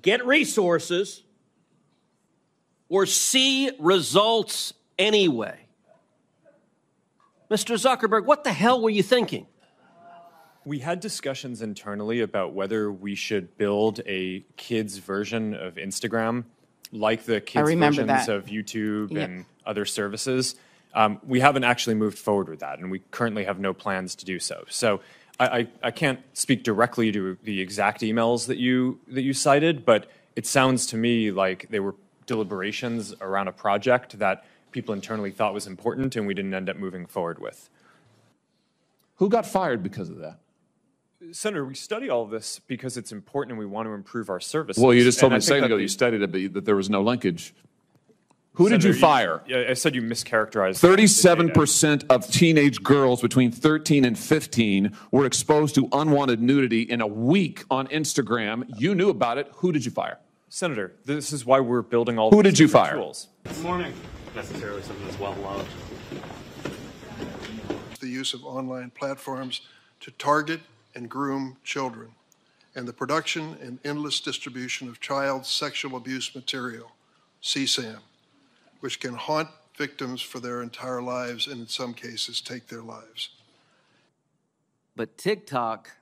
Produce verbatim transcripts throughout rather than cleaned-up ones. get resources, or see results anyway. Mister Zuckerberg, what the hell were you thinking? We had discussions internally about whether we should build a kids' version of Instagram, like the kids' versions that. of YouTube yep. and other services. Um, we haven't actually moved forward with that, and we currently have no plans to do so. So I, I, I can't speak directly to the exact emails that you, that you cited, but it sounds to me like they were deliberations around a project that people internally thought was important and we didn't end up moving forward with. Who got fired because of that? Senator, we study all of this because it's important and we want to improve our services. Well, you just told and me a second ago you studied it, but that there was no linkage. Who Senator, did you fire? You, I said you mischaracterized. thirty-seven percent of teenage girls between thirteen and fifteen were exposed to unwanted nudity in a week on Instagram. You knew about it. Who did you fire? Senator, this is why we're building all Who these did you fire? Tools. Good morning. Necessarily something that's well-loved. The use of online platforms to target and groom children, and the production and endless distribution of child sexual abuse material, C SAM, which can haunt victims for their entire lives and in some cases take their lives. But TikTok,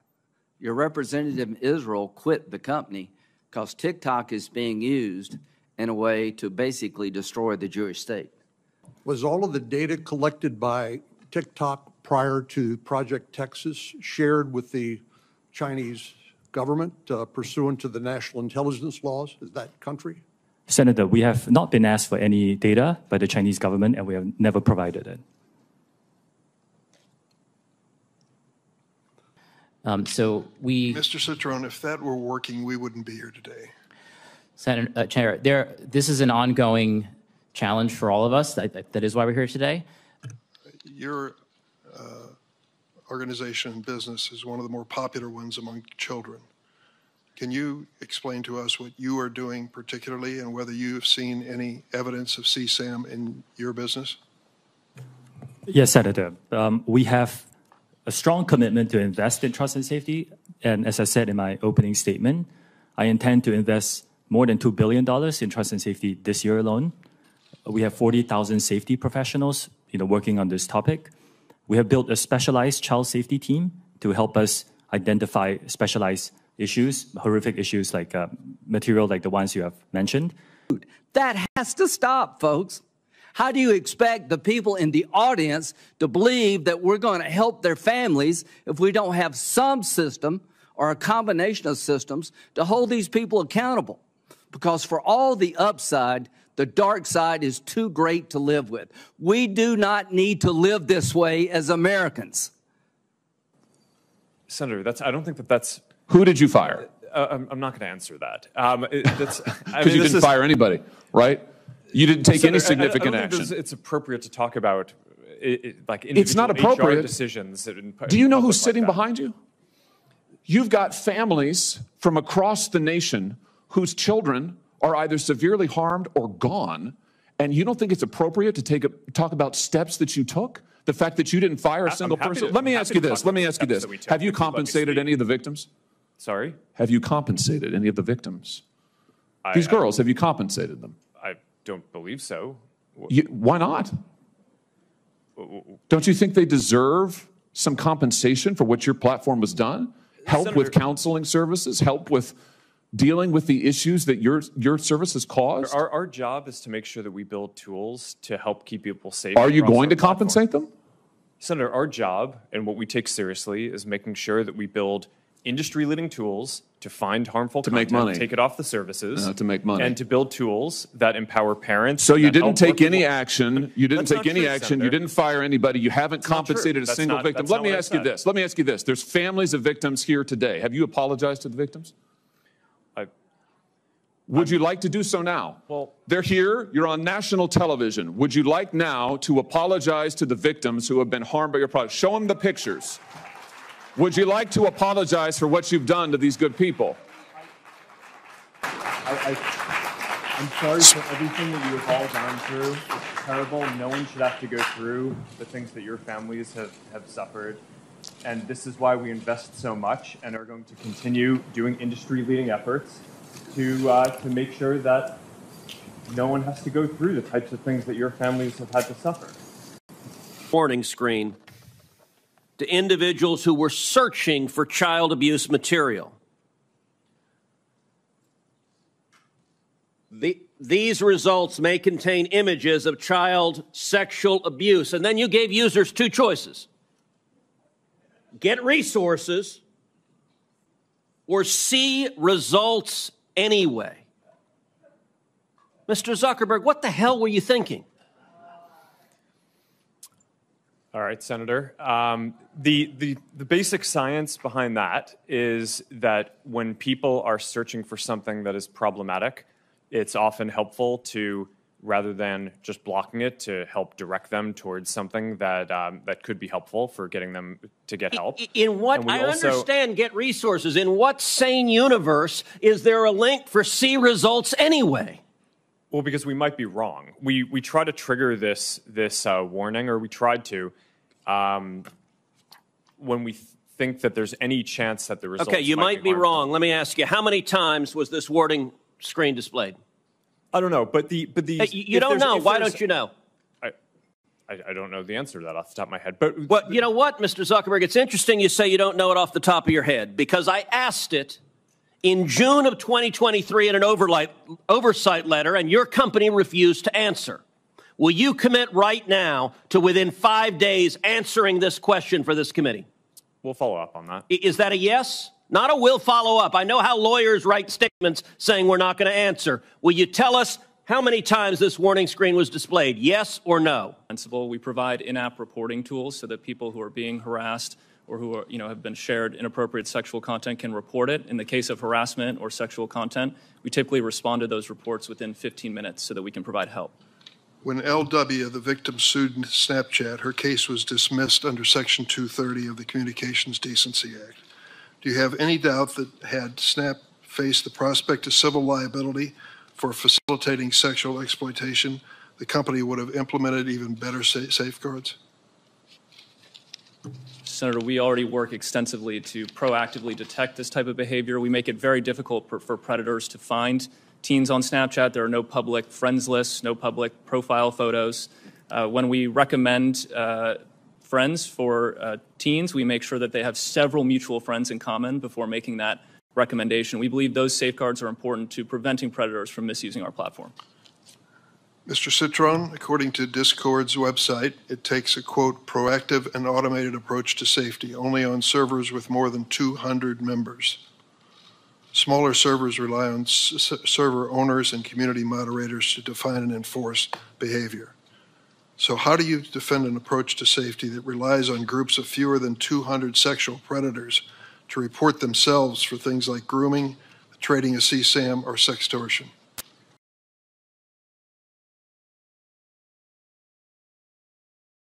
your representative in Israel quit the company because TikTok is being used in a way to basically destroy the Jewish state. Was all of the data collected by TikTok prior to Project Texas shared with the Chinese government uh, pursuant to the national intelligence laws of that country? Senator, we have not been asked for any data by the Chinese government and we have never provided it. Um, so we... Mister Citron, if that were working, we wouldn't be here today. Senator, uh, Chair, there, this is an ongoing challenge for all of us. That, that is why we're here today. Your uh, organization and business is one of the more popular ones among children. Can you explain to us what you are doing particularly and whether you have seen any evidence of C SAM in your business? Yes, Senator. Um, we have a strong commitment to invest in trust and safety. And as I said in my opening statement, I intend to invest more than two billion dollars in trust and safety this year alone. We have forty thousand safety professionals you know, working on this topic. We have built a specialized child safety team to help us identify specialized issues, horrific issues like uh, material like the ones you have mentioned. That has to stop, folks. How do you expect the people in the audience to believe that we're going to help their families if we don't have some system or a combination of systems to hold these people accountable? Because for all the upside, the dark side is too great to live with. We do not need to live this way as Americans. Senator, that's, I don't think that that's... Who did you fire? Uh, I'm, I'm not going to answer that. Um, it, that's, I mean, you didn't is, fire anybody, right? You didn't take Senator, any significant I, I don't action. Think it's appropriate to talk about it, it, like individual it's not appropriate. H R decisions. In, do you know who's like sitting that. behind you? You've got families from across the nation whose children are either severely harmed or gone, and you don't think it's appropriate to take a, talk about steps that you took? The fact that you didn't fire a single person? To, Let, me Let me ask you this. Let me ask you this. Have you compensated any of the victims? Sorry? Have you compensated any of the victims? I, These girls, I, have you compensated them? I don't believe so. You, why not? Don't you think they deserve some compensation for what your platform has done? Help Senator, with counseling services? Help with... dealing with the issues that your your services caused? Our, our job is to make sure that we build tools to help keep people safe. Are you going to compensate them? Senator, our job and what we take seriously is making sure that we build industry-leading tools to find harmful content, to make money, take it off the services, uh, to make money, and to build tools that empower parents. So you didn't take any action. You didn't take any action. You didn't fire anybody. You haven't compensated a single victim. Let me ask you this. Let me ask you this. There's families of victims here today. Have you apologized to the victims? Would you like to do so now? Well, they're here. You're on national television. Would you like now to apologize to the victims who have been harmed by your product? Show them the pictures. Would you like to apologize for what you've done to these good people? I, I, I'm sorry for everything that you have all gone through. It's terrible. No one should have to go through the things that your families have, have suffered. And this is why we invest so much and are going to continue doing industry-leading efforts to, uh, to make sure that no one has to go through the types of things that your families have had to suffer. Warning screen to individuals who were searching for child abuse material. The, these results may contain images of child sexual abuse. And then you gave users two choices. Get resources or see results anyway. Mister Zuckerberg, what the hell were you thinking? All right, Senator. Um, the, the, the basic science behind that is that when people are searching for something that is problematic, it's often helpful to, rather than just blocking it, to help direct them towards something that um, that could be helpful for getting them to get help. In, in what, I also, understand get resources. In what sane universe is there a link for see results anyway? Well, because we might be wrong. We we try to trigger this this uh, warning, or we tried to, um, when we th think that there's any chance that the results. Okay, you might, might be, be wrong. Let me ask you: how many times was this warning screen displayed? I don't know, but the but the hey, you don't know. Why don't you know? I, I I don't know the answer to that off the top of my head. But what you know what, Mister Zuckerberg? It's interesting you say you don't know it off the top of your head because I asked it. In June of twenty twenty-three in an oversight letter, and your company refused to answer. Will you commit right now to within five days answering this question for this committee? We'll follow up on that. Is that a yes? Not a will follow up. I know how lawyers write statements saying we're not going to answer. Will you tell us how many times this warning screen was displayed, yes or no? We provide in-app reporting tools so that people who are being harassed or who are, you know, have been shared inappropriate sexual content can report it. In the case of harassment or sexual content, we typically respond to those reports within fifteen minutes so that we can provide help. When L W, the victim, sued Snapchat, her case was dismissed under Section two thirty of the Communications Decency Act. Do you have any doubt that had Snap faced the prospect of civil liability for facilitating sexual exploitation, the company would have implemented even better sa- safeguards? Senator, we already work extensively to proactively detect this type of behavior. We make it very difficult for, for predators to find teens on Snapchat. There are no public friends lists, no public profile photos. Uh, when we recommend uh, friends for uh, teens, we make sure that they have several mutual friends in common before making that recommendation. We believe those safeguards are important to preventing predators from misusing our platform. Mister Citron, according to Discord's website, it takes a, quote, proactive and automated approach to safety only on servers with more than two hundred members. Smaller servers rely on s server owners and community moderators to define and enforce behavior. So how do you defend an approach to safety that relies on groups of fewer than two hundred sexual predators to report themselves for things like grooming, trading a C SAM, or sextortion?